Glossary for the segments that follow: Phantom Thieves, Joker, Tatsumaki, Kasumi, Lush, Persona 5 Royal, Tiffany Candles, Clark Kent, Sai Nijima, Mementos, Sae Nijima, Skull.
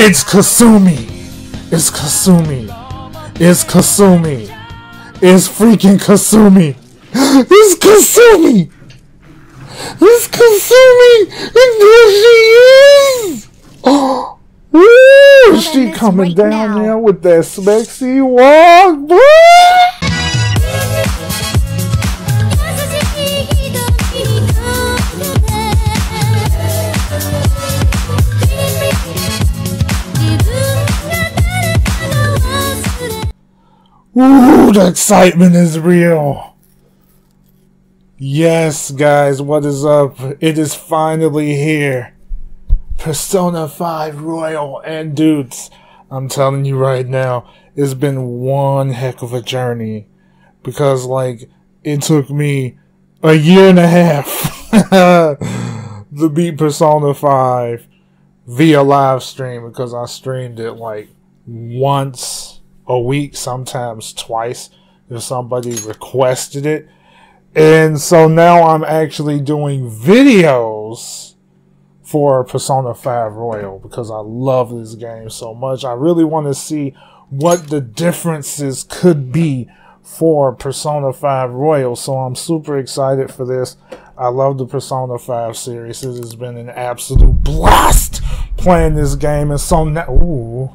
It's Kasumi! It's Kasumi! It's Kasumi! It's freaking Kasumi! It's Kasumi! It's Kasumi! And there she is! Oh! Woo! She coming down now with that sexy walk, boy! Ooh, the excitement is real. Yes, guys, what is up? It is finally here. Persona 5 Royal, and dudes, I'm telling you right now, it's been one heck of a journey. Because, like, it took me a year and a half to beat Persona 5 via live stream, because I streamed it, like, once a week, sometimes twice, if somebody requested it. And so now I'm actually doing videos for Persona 5 Royal because I love this game so much. I really want to see what the differences could be for Persona 5 Royal. So I'm super excited for this. I love the Persona 5 series. It has been an absolute blast playing this game. And so now... Ooh.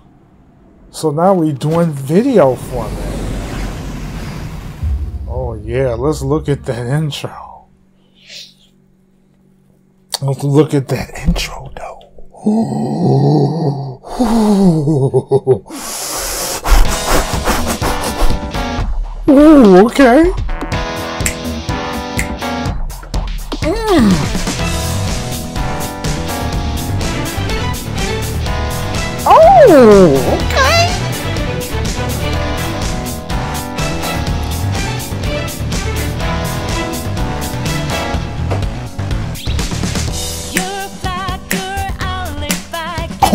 So now we're doing video format. Oh yeah, let's look at that intro. Let's look at that intro though. Ooh, ooh, okay. Mm. Oh, okay.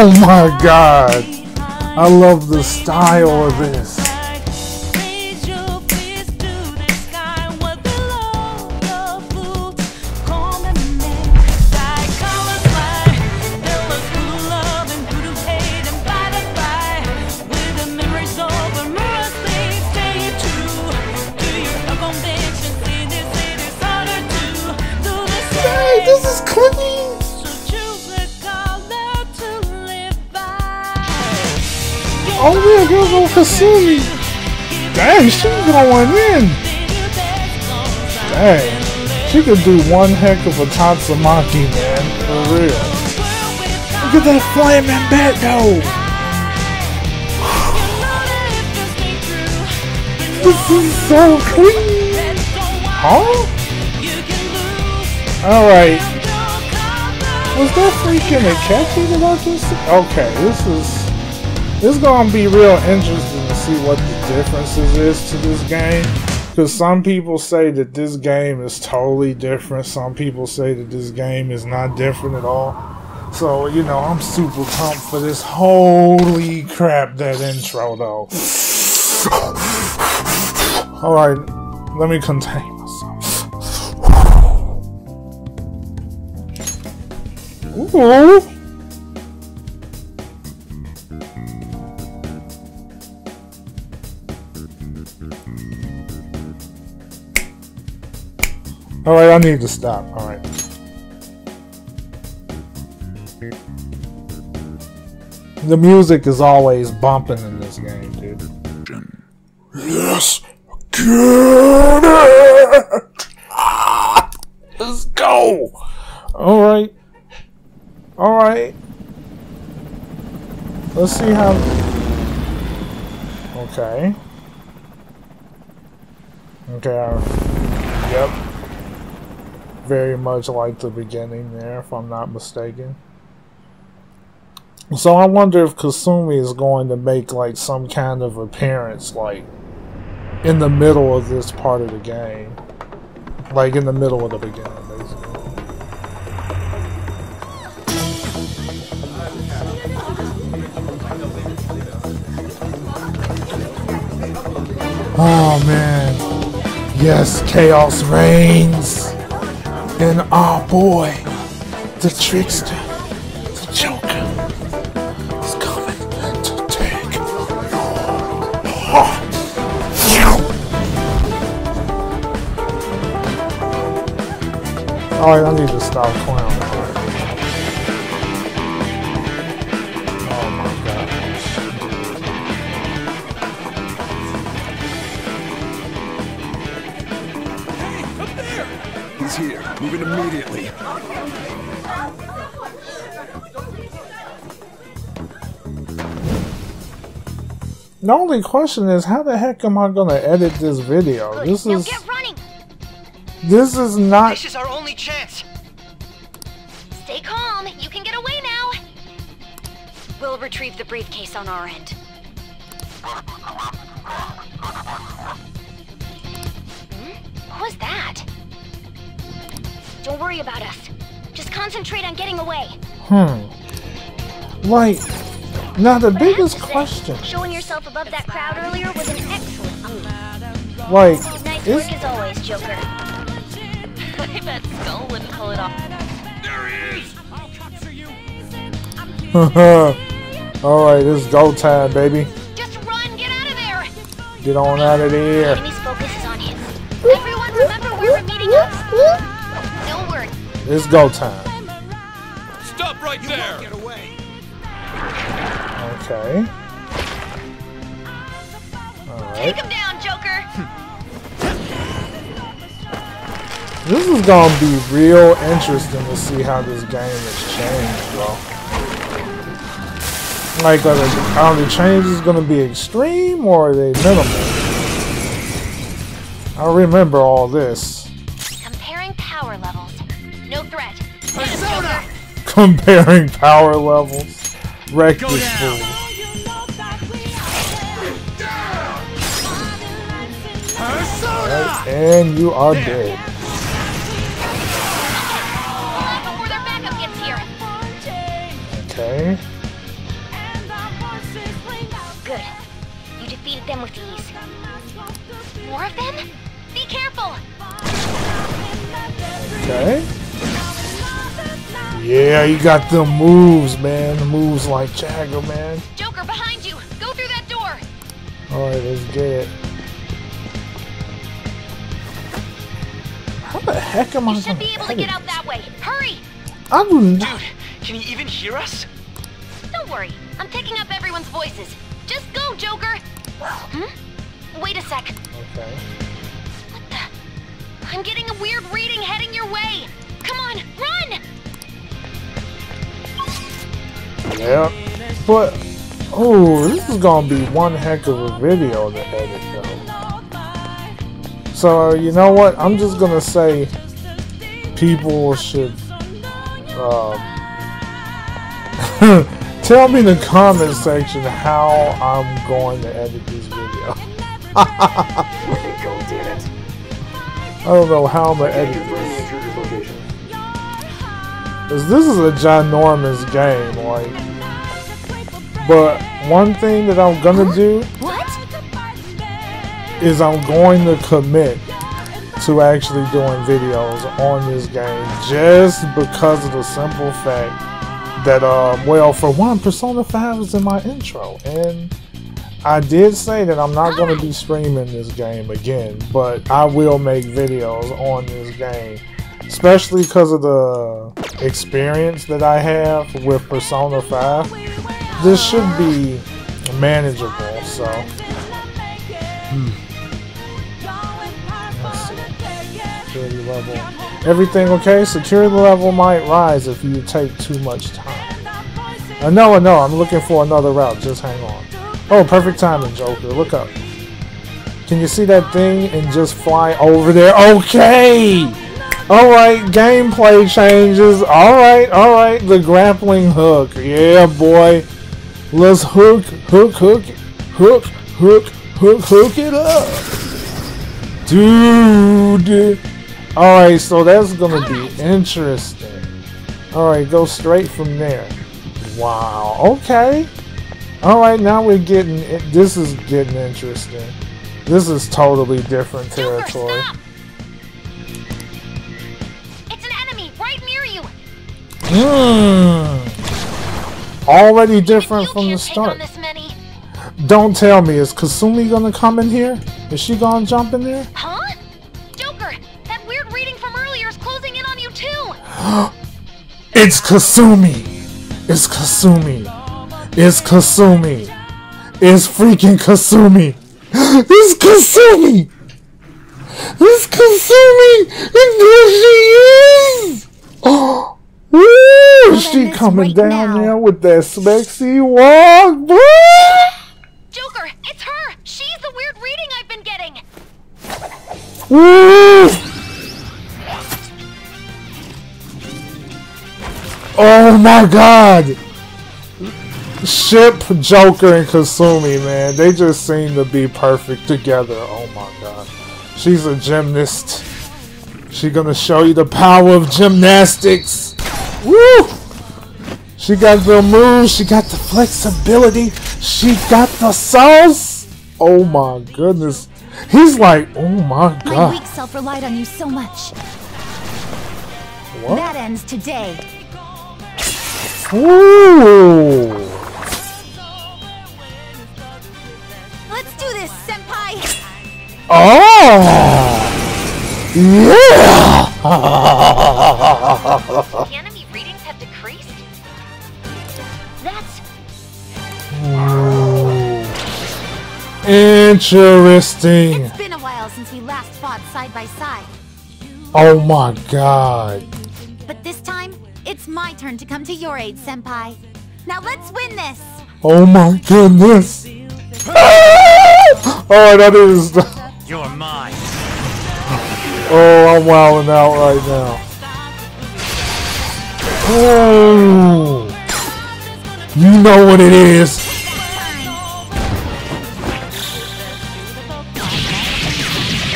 Oh my god, I love the style of this. Hey, this is cooking. Oh yeah, girls on Kasumi. Dang, she's going in. Dang, she could do one heck of a Tatsumaki, man, for real. Look at that flaming bat though. This is so clean. Huh? Alright. Was that freaking a catchy that I just said? Okay, this is... It's gonna be real interesting to see what the differences is to this game, because some people say that this game is totally different, some people say that this game is not different at all. So, you know, I'm super pumped for this. Holy crap, that intro though. Alright, let me contain myself. Ooh. Alright, I need to stop. Alright. The music is always bumping in this game, dude. Yes! Get it! Ah, let's go! Alright. Alright. Let's see how... Okay. Okay, yep. Very much like the beginning there, if I'm not mistaken. So I wonder if Kasumi is going to make like some kind of appearance like in the middle of this part of the game. Like in the middle of the beginning, basically. Oh man. Yes, chaos reigns. And our boy, the trickster, the Joker, Alright, I need to stop clowning. Oh my gosh. Hey, up there! He's here. Moving immediately. The only question is, how the heck am I gonna edit this video? This is... Now get running. This is not... This is our only chance. Stay calm. You can get away now. We'll retrieve the briefcase on our end. What was that? Don't worry about us. Just concentrate on getting away. Like... Now the biggest question. Showing yourself above that crowd earlier was an excellent move. Like, nice work as always, Joker. I bet Skull wouldn't pull it off. There he is. I'll capture you. All right, it's go time, baby. Just run, get out of there. Get on out of here. Jimmy's focus is on him. Everyone, remember where we're meeting up. Don't worry. It's go time. Stop right there. Get away. Okay. All right. Take him down, Joker. This is gonna be real interesting to see how this game has changed, bro. Like, are the changes gonna be extreme or are they minimal? I remember all this. Comparing power levels. No threat. Persona. Comparing power levels. Wreck this fool. Right, and you are dead. Okay. Good. You defeated them with ease. More of them? Be careful. Okay. Yeah, you got them moves, man. The moves like Jagger, man. Joker, behind you! Go through that door! Alright, let's get it. How the heck am I gonna should be able to get out that way. Hurry! I do not. Dude, can you even hear us? Don't worry. I'm picking up everyone's voices. Just go, Joker! Wait a sec. Okay. What the? I'm getting a weird reading heading your way. Come on, run! Yeah, but oh, this is gonna be one heck of a video to edit though. So you know what? I'm just gonna say people should tell me in the comment section how I'm going to edit this video. I don't know how I'm gonna edit this. This is a ginormous game, like, but one thing that I'm gonna do is I'm going to commit to actually doing videos on this game just because of the simple fact that, well, for one, Persona 5 is in my intro, and I did say that I'm not gonna be streaming this game again, but I will make videos on this game. Especially because of the experience that I have with Persona 5, this should be manageable, so. Let's see. Security level. Everything okay? Security level might rise if you take too much time. No, I'm looking for another route. Just hang on. Oh, perfect timing, Joker. Look up. Can you see that thing and just fly over there? Okay! Alright, gameplay changes. Alright, the grappling hook. Yeah, boy. Let's hook it up. Dude. Alright, so that's gonna be interesting. Alright, go straight from there. Wow, okay. Alright, now we're getting, this is getting interesting. This is totally different territory. Already different from the start. Don't tell me, is Kasumi gonna come in here? Is she gonna jump in there? Huh? Joker, that weird reading from earlier is closing in on you too. It's Kasumi! It's Kasumi! It's Kasumi! It's freaking Kasumi! It's Kasumi! It's Kasumi! It's who she is! Oh! Woo! She coming down now with that sexy walk, bro! Joker, it's her! She's the weird reading I've been getting! Woo! Oh my god! Ship Joker and Kasumi, man. They just seem to be perfect together. Oh my god. She's a gymnast. She gonna show you the power of gymnastics. Woo! She got the moves. She got the flexibility. She got the sauce. Oh my goodness. He's like, oh my god. My weak self relied on you so much. What? That ends today. Ooh. Let's do this, senpai. Oh, yeah. The enemy readings have decreased. That's interesting. It's been a while since we last fought side by side. Oh my god. But this time it's my turn to come to your aid, senpai. Now let's win this! Oh my goodness! Oh, that is... You're mine. Oh, I'm wilding out right now. Oh! You know what it is!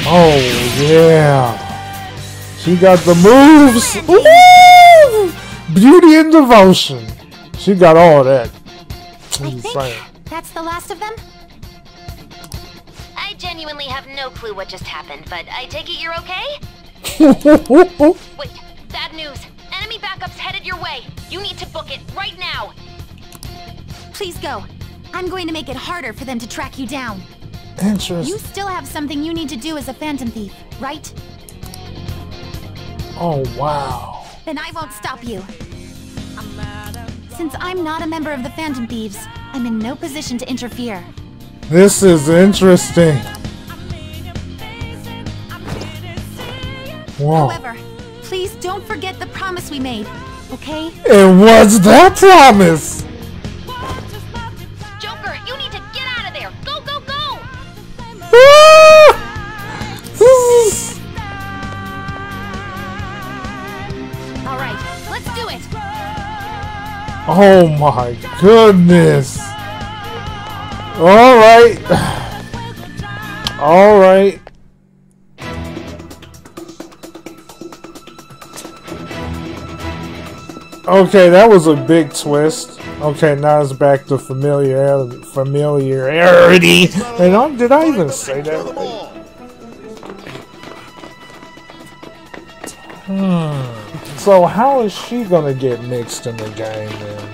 Oh, yeah! She got the moves! Ooh! Beauty and devotion. She got all that. I think that's the last of them. I genuinely have no clue what just happened, but I take it you're okay? Wait, bad news. Enemy backups headed your way. You need to book it right now. Please go. I'm going to make it harder for them to track you down. Interesting. You still have something you need to do as a Phantom Thief, right? Oh, wow. Then I won't stop you. Since I'm not a member of the Phantom Thieves, I'm in no position to interfere. This is interesting. Whoa. However, please don't forget the promise we made, okay? It was that promise! Joker, you need to get out of there! Go, go, go! Ah! This is... Oh my goodness! Alright! Alright! Okay, that was a big twist. Okay, now it's back to familiarity. And did I even say that right? So how is she gonna get mixed in the game then?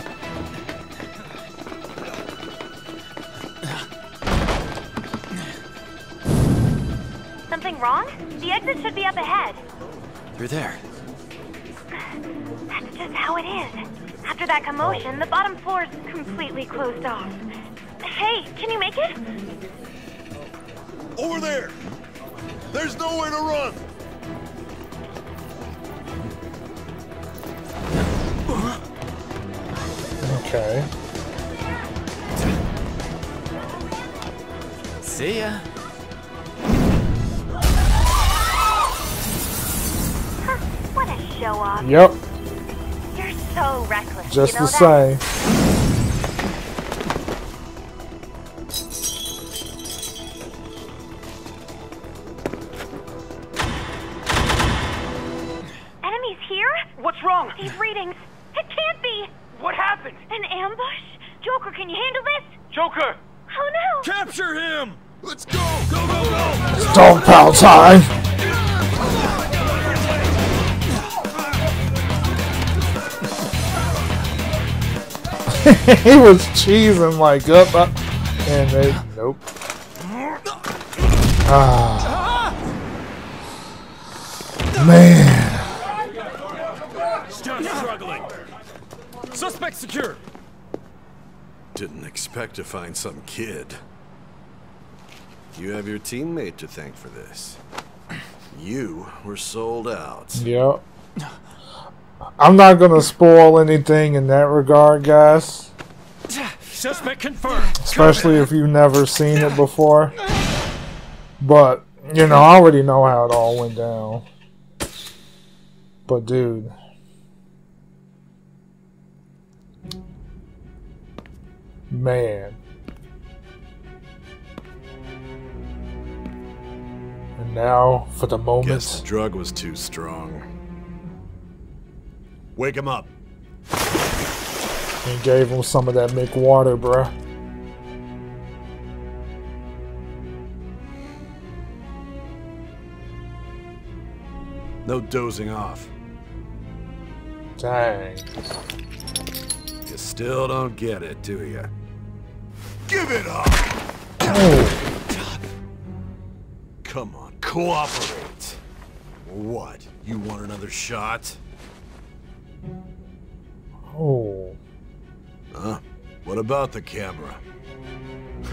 Something wrong? The exit should be up ahead. Through there. That's just how it is. After that commotion, the bottom floor is completely closed off. Hey, can you make it? Over there! There's nowhere to run! Okay. See ya. Huh, what a show off. Yep. You're so reckless. Just the same. Enemies here? What's wrong? These readings. It can't be. What happened? An ambush? Joker, can you handle this? Joker! Oh no! Capture him! Let's go! Go, go, go! It's dog pal time! He was cheesing like up, and they... Nope. Ah. Man. Suspect secure. Didn't expect to find some kid. You have your teammate to thank for this. You were sold out. Yep. I'm not gonna spoil anything in that regard, guys. Suspect confirmed. Especially if you've never seen it before. But, you know, I already know how it all went down. But, dude. Man. And now, for the moment... Guess the drug was too strong. Wake him up. And gave him some of that make water, bruh. No dozing off. Dang. You still don't get it, do you? Give it up! Oh. Come on, cooperate. What? You want another shot? Oh. Huh? What about the camera?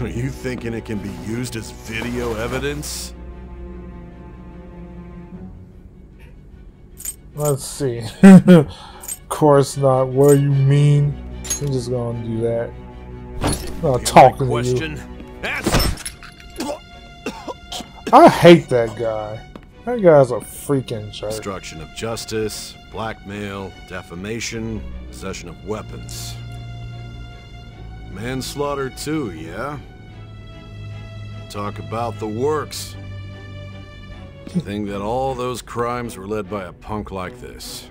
Are you thinking it can be used as video evidence? Let's see. Of course not. What do you mean? I'm just gonna do that. I'm not talking to you. I hate that guy. That guy's a freaking jerk. Obstruction of justice, blackmail, defamation, possession of weapons. Manslaughter too, yeah? Talk about the works. Think that all those crimes were led by a punk like this.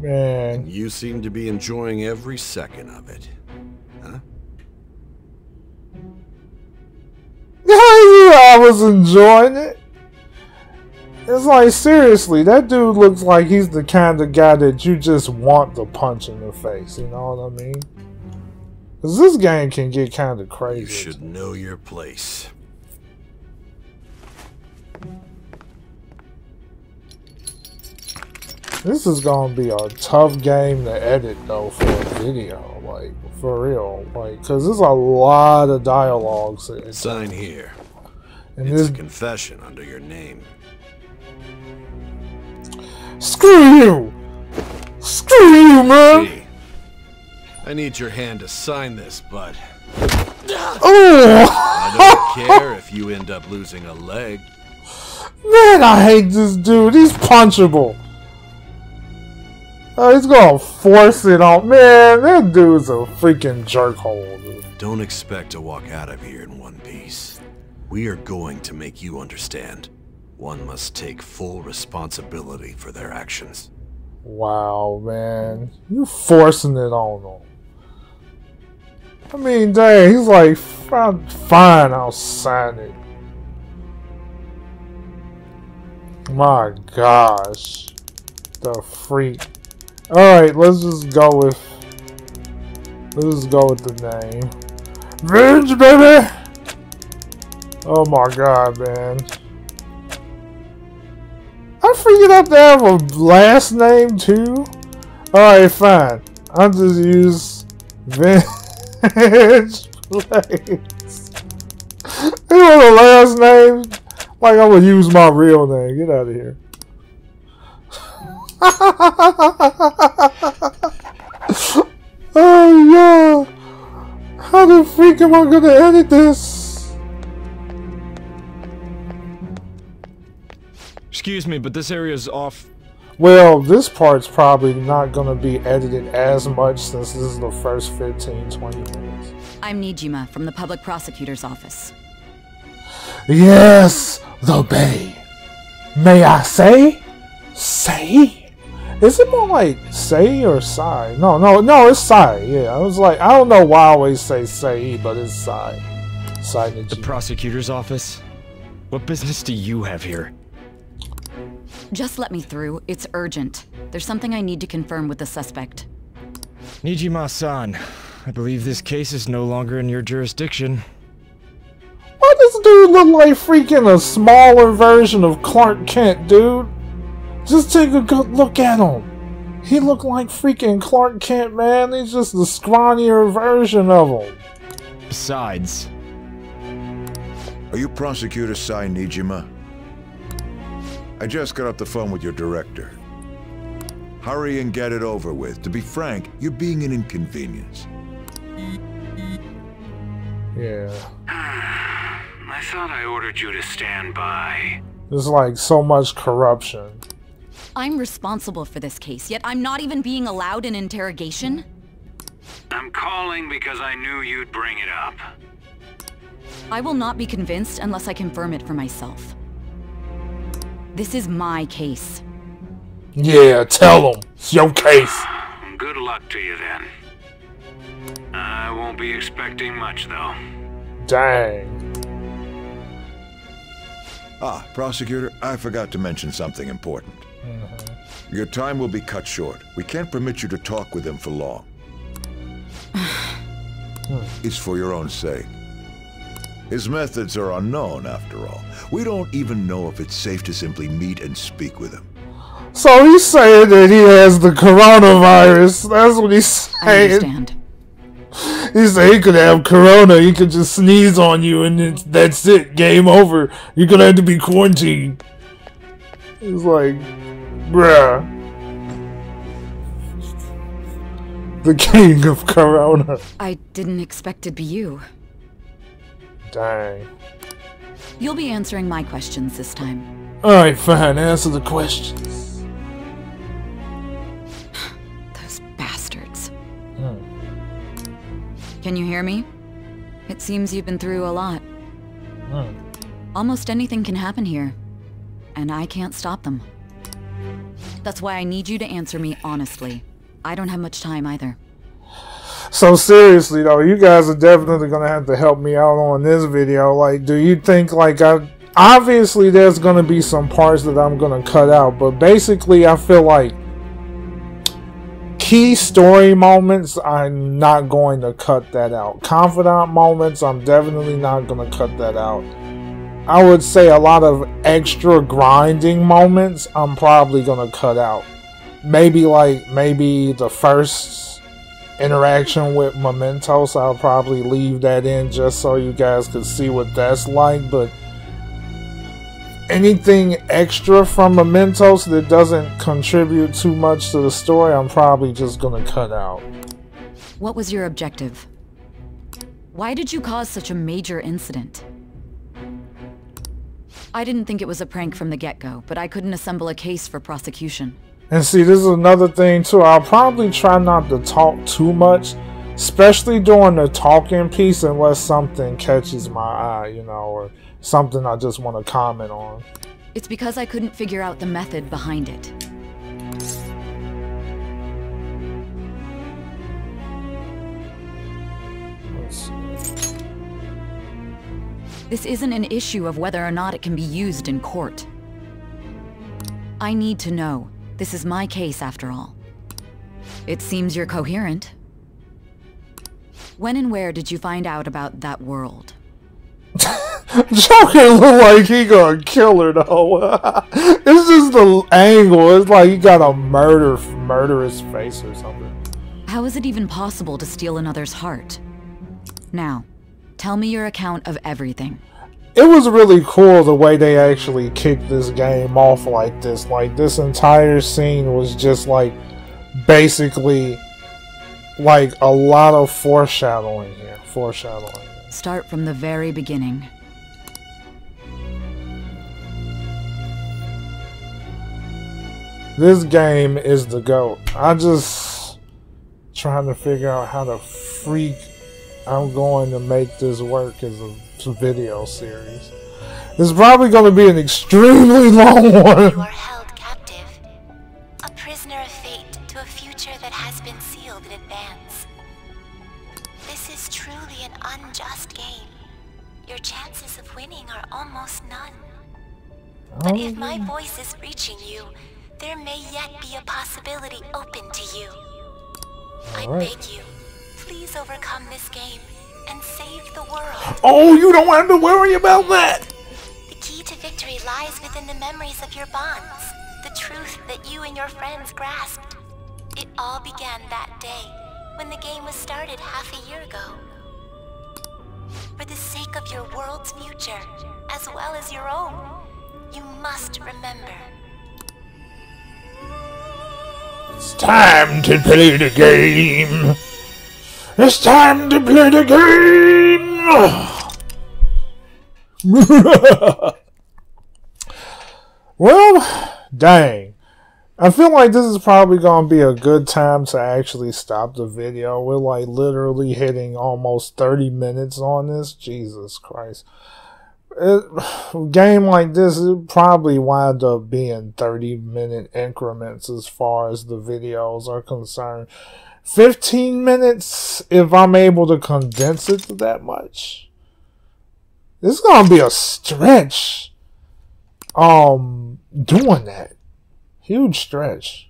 Man. And you seem to be enjoying every second of it. Huh? I was enjoying it. It's like, seriously, that dude looks like he's the kind of guy that you just want to punch in the face, you know what I mean? Because this game can get kind of crazy. You should know your place. This is gonna be a tough game to edit though for a video, like, for real, like, because there's a lot of dialogues. Sign here. And it's a confession under your name. Screw you! Screw you, man! Gee, I need your hand to sign this, bud. I don't care if you end up losing a leg. Man, I hate this dude. He's punchable. Oh, he's gonna force it on. Man, that dude's a freaking jerkhole, dude. Don't expect to walk out of here in one piece. We are going to make you understand. One must take full responsibility for their actions. Wow, man. You're forcing it on them. I mean, dang, he's like, fine, I'll sign it. My gosh. The freak. Alright, let's just go with the name. Revenge, baby! Oh my god, man. I figured out to have a last name too. Alright, fine. I'll just use Vintage Place. You want a last name? Like, I'm gonna use my real name. Get out of here. Oh yeah. How the freak am I gonna edit this? Excuse me, but this area's off. Well, this part's probably not gonna be edited as much since this is the first 15, 20 minutes. I'm Nijima from the Public Prosecutor's Office. Yes, the Bay. May I say? Say? Is it more like say or sai? No, it's sai. Yeah, I was like, I don't know why I always say say, but it's sai. Sai Nijima. The Prosecutor's Office? What business do you have here? Just let me through. It's urgent. There's something I need to confirm with the suspect. Nijima-san, I believe this case is no longer in your jurisdiction. Why does this dude look like freaking a smaller version of Clark Kent, dude? Just take a good look at him. He looked like freaking Clark Kent, man. He's just the scrawnier version of him. Besides... Are you Prosecutor Sae Nijima? I just got off the phone with your director. Hurry and get it over with. To be frank, you're being an inconvenience. Yeah. I thought I ordered you to stand by. There's like so much corruption. I'm responsible for this case, yet I'm not even being allowed an interrogation? I'm calling because I knew you'd bring it up. I will not be convinced unless I confirm it for myself. This is my case. Yeah, tell them. It's your case. Good luck to you then. I won't be expecting much though. Dang. Ah, Prosecutor, I forgot to mention something important. Mm-hmm. Your time will be cut short. We can't permit you to talk with him for long. It's for your own sake. His methods are unknown, after all. We don't even know if it's safe to simply meet and speak with him. So he's saying that he has the coronavirus. That's what he's saying. I understand. He said he could have corona. He could just sneeze on you and it's, that's it. Game over. You're going to have to be quarantined. It's like, bruh. The king of corona. I didn't expect it'd be you. Dang. You'll be answering my questions this time. Alright, fine. Answer the questions. Those bastards. Can you hear me? It seems you've been through a lot. Almost anything can happen here, and I can't stop them. That's why I need you to answer me honestly. I don't have much time either. So seriously though, you guys are definitely gonna have to help me out on this video. Like, do you think like I obviously there's gonna be some parts that I'm gonna cut out, but basically I feel like key story moments, I'm not going to cut that out. Confidant moments, I'm definitely not going to cut that out. I would say a lot of extra grinding moments, I'm probably going to cut out. Maybe like, maybe the first interaction with Mementos, I'll probably leave that in just so you guys could see what that's like, but anything extra from Mementos that doesn't contribute too much to the story, I'm probably just gonna cut out. What was your objective? Why did you cause such a major incident? I didn't think it was a prank from the get-go, but I couldn't assemble a case for prosecution. And see, this is another thing too. I'll probably try not to talk too much, especially during the talking piece, unless something catches my eye, you know, or something I just want to comment on. It's because I couldn't figure out the method behind it. This isn't an issue of whether or not it can be used in court. I need to know. This is my case after all. It seems you're coherent. When and where did you find out about that world? Joker look like he gonna kill her though. It's just the angle. It's like he got a murderous face or something. How is it even possible to steal another's heart? Now, tell me your account of everything. It was really cool the way they actually kicked this game off like this. Like this entire scene was just like basically like a lot of foreshadowing here. Start from the very beginning. This game is the GOAT. I'm just trying to figure out how the freak I'm going to make this work as a video series. It's probably going to be an extremely long one. You are held captive, a prisoner of fate to a future that has been sealed in advance. This is truly an unjust game. Your chances of winning are almost none. But if my voice is reaching you, there may yet be a possibility open to you. I beg you, please overcome this game and save the world. Oh, you don't have to worry about that! The key to victory lies within the memories of your bonds, the truth that you and your friends grasped. It all began that day, when the game was started half a year ago. For the sake of your world's future, as well as your own, you must remember. It's time to play the game! It's time to play the game! Well, dang. I feel like this is probably going to be a good time to actually stop the video. We're like literally hitting almost 30 minutes on this. Jesus Christ. A game like this would probably wind up being 30-minute increments as far as the videos are concerned. 15 minutes if I'm able to condense it to that much. This is going to be a stretch doing that. Huge stretch.